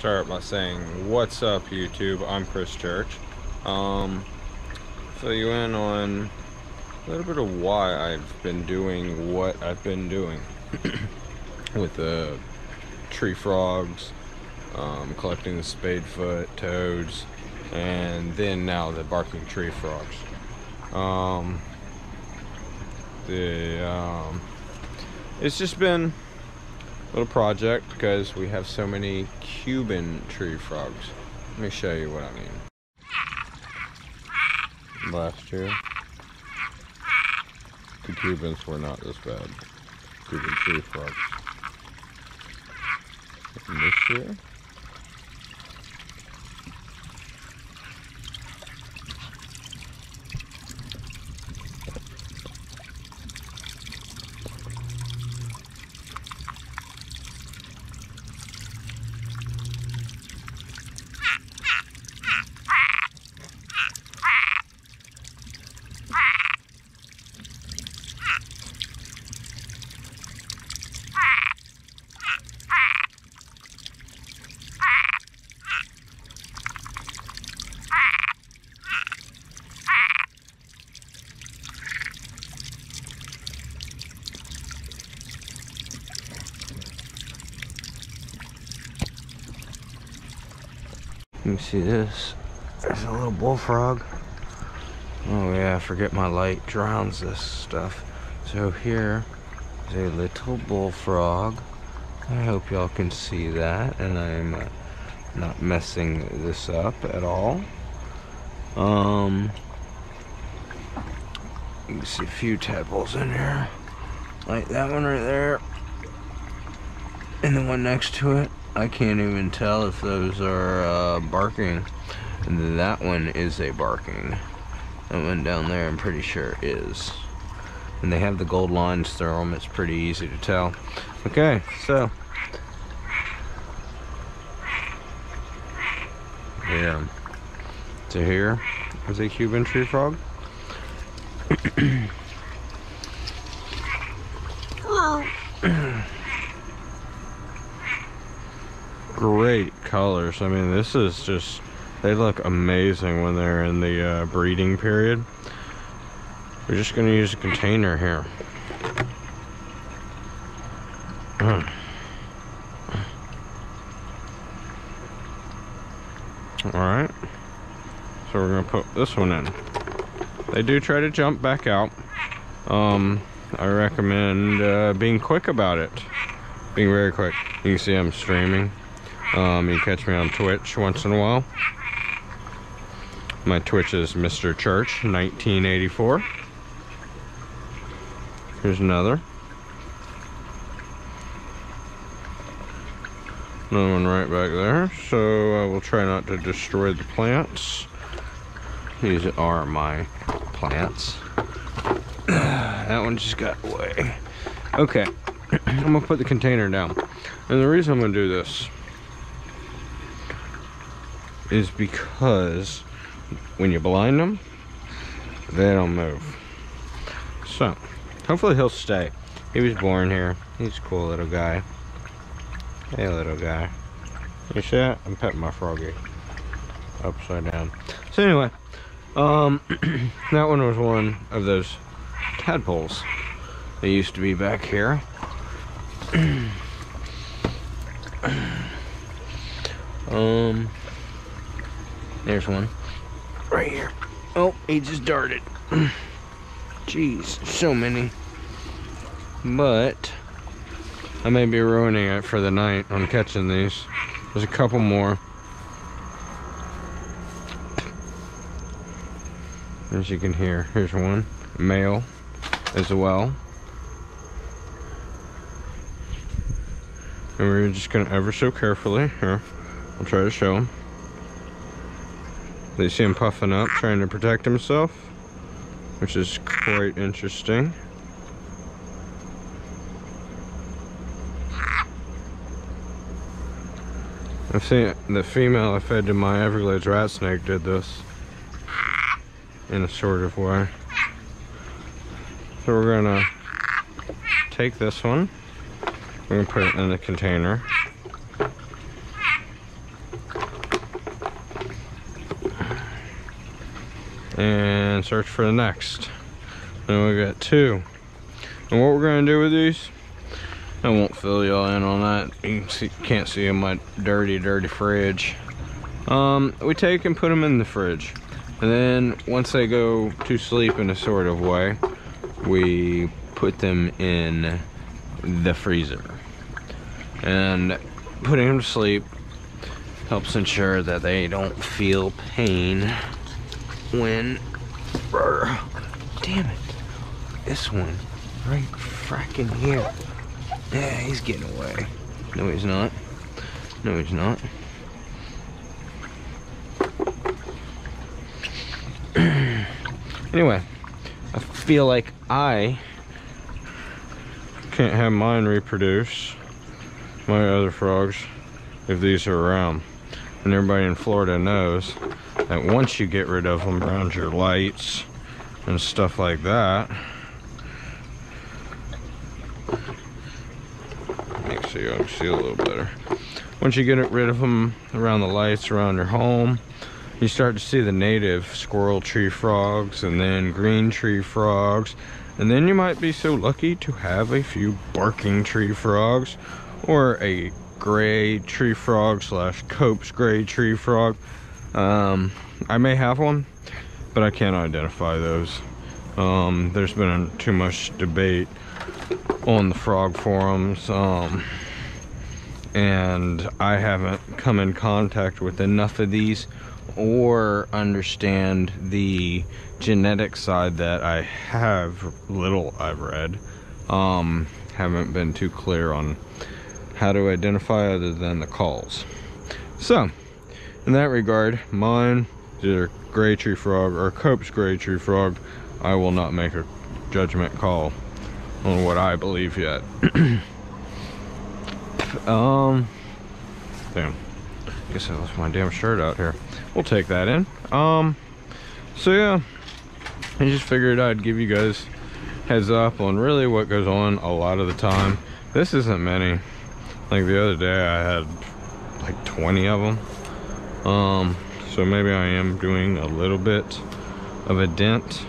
start by saying what's up YouTube, I'm Chris Church. Fill you in on a little bit of why I've been doing what I've been doing with the tree frogs, collecting the spadefoot toads, and then now the barking tree frogs. It's just been a little project because we have so many Cuban tree frogs. Let me show you what I mean. Last year, the Cubans were not this bad. Cuban tree frogs. And this year, you can see this. There's a little bullfrog. Oh yeah, I forget my light drowns this stuff. So here is a little bullfrog. I hope y'all can see that, and I'm not messing this up at all. You can see a few tadpoles in here, like that one right there, and the one next to it. I can't even tell if those are barking. That one is a barking. That one down there I'm pretty sure is. And they have the gold lines through them. It's pretty easy to tell. Okay, so. Yeah. So here is a Cuban tree frog. Great colors. I mean, this is just, they look amazing when they're in the breeding period. We're just gonna use a container here. Alright, so we're gonna put this one in. They do try to jump back out. I recommend being quick about it, being very quick. You can see I'm streaming. You catch me on Twitch once in a while. My Twitch is Mr. Church 1984. Here's another. Another one right back there. So I will try not to destroy the plants. These are my plants. That one just got away. Okay, I'm gonna put the container down. And the reason I'm gonna do this is because when you blind them, they don't move. So, hopefully he'll stay. He was born here. He's a cool little guy. Hey, little guy. You see that? I'm petting my froggy. Upside down. So anyway, that one was one of those tadpoles that used to be back here. There's one right here. Oh, he just darted. Jeez, so many. But I may be ruining it for the night on catching these. There's a couple more. As you can hear, here's one. Male as well. And we're just gonna ever so carefully, here, I'll try to show them. You see him puffing up, trying to protect himself, which is quite interesting. I've seen the female I fed to my Everglades rat snake did this in a sort of way. So we're gonna take this one, we're gonna put it in the container. and search for the next. Then we got two. And what we're gonna do with these, I won't fill y'all in on that. You can't see in my dirty fridge. We take and put them in the fridge. And then once they go to sleep in a sort of way, we put them in the freezer. And putting them to sleep helps ensure that they don't feel pain when, damn it, this one right fracking here. Yeah, he's getting away. No, he's not. No, he's not. Anyway, I feel like I can't have mine reproduce, my other frogs, if these are around. And everybody in Florida knows that once you get rid of them around your lights and stuff like that, so I can see a little better. Once you get rid of them around the lights, around your home, you start to see the native squirrel tree frogs and then green tree frogs. And then you might be so lucky to have a few barking tree frogs or a gray tree frog / Cope's gray tree frog. I may have one, but I can't identify those. There's been too much debate on the frog forums, and I haven't come in contact with enough of these or understand the genetic side that I have little I've read. Haven't been too clear on how to identify other than the calls. So in that regard, mine is either gray tree frog or Cope's gray tree frog. I will not make a judgment call on what I believe yet. Damn, I guess I left my damn shirt out here. We'll take that in. So yeah, I just figured I'd give you guys heads up on really what goes on a lot of the time. This isn't many. Like the other day I had like 20 of them. So maybe I am doing a little bit of a dent.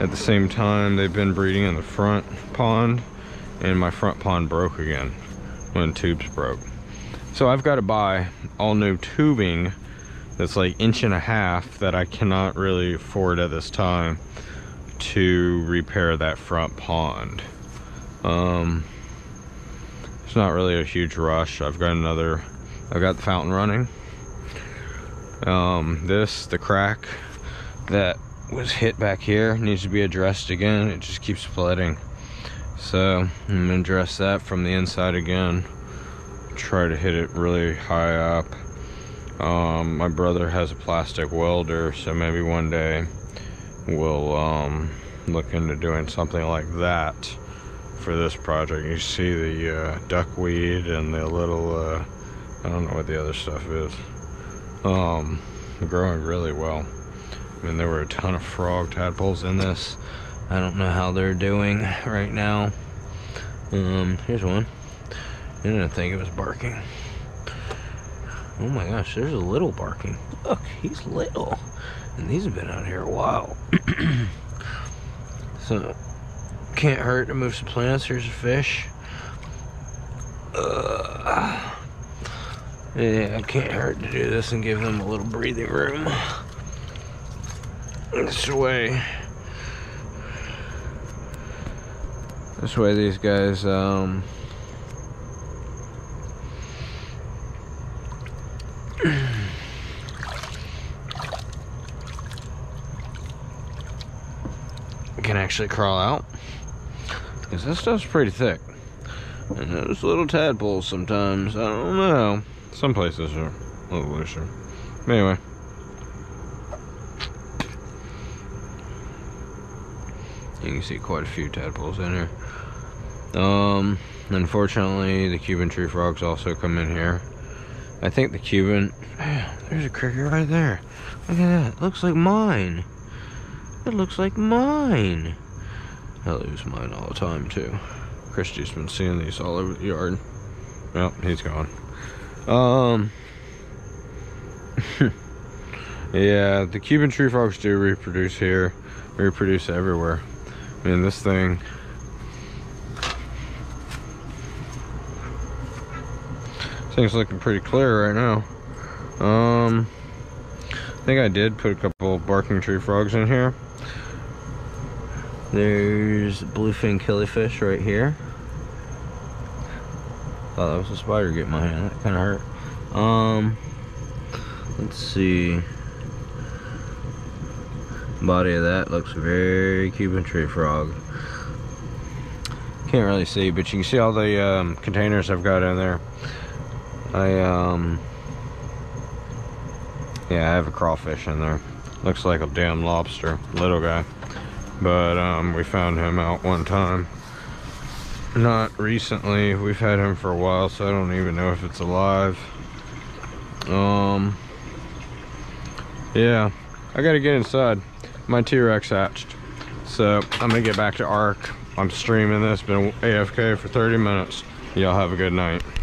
At the same time, they've been breeding in the front pond, and my front pond broke again when tubes broke. So I've got to buy all new tubing that's like 1.5 inches that I cannot really afford at this time to repair that front pond. It's not really a huge rush. I've got the fountain running. The crack that was hit back here needs to be addressed again. It just keeps flooding, so I'm gonna address that from the inside again, try to hit it really high up. My brother has a plastic welder, so maybe one day we'll look into doing something like that for this project. You see the duckweed and the little I don't know what the other stuff is, growing really well. I mean, there were a ton of frog tadpoles in this. I don't know how they're doing right now. Here's one. I didn't think it was barking. Oh my gosh, there's a little barking. Look, he's little. And these have been out here a while. So, can't hurt to move some plants. Here's a fish. Yeah, I can't hurt to do this and give them a little breathing room. This way these guys can actually crawl out, because this stuff's pretty thick, and those little tadpoles sometimes, I don't know, some places are a little looser. Anyway, you can see quite a few tadpoles in here. Unfortunately, the Cuban tree frogs also come in here. I think the Cuban... There's a cricket right there. Look at that. It looks like mine. It looks like mine. I lose mine all the time, too. Christy's been seeing these all over the yard. Well, he's gone. Yeah, the Cuban tree frogs do reproduce here, reproduce everywhere. I mean, this thing. This thing's looking pretty clear right now. I think I did put a couple barking tree frogs in here. There's bluefin killifish right here. Oh, that was a spider getting my hand. That kind of hurt. Let's see. Body of that looks very Cuban tree frog. Can't really see, but you can see all the containers I've got in there. Yeah, I have a crawfish in there. Looks like a damn lobster, little guy. But we found him out one time. Not recently, we've had him for a while, so I don't even know if it's alive. Yeah, I gotta get inside. My T-Rex hatched, so I'm gonna get back to ARC. I'm streaming this, been AFK for 30 minutes. Y'all have a good night.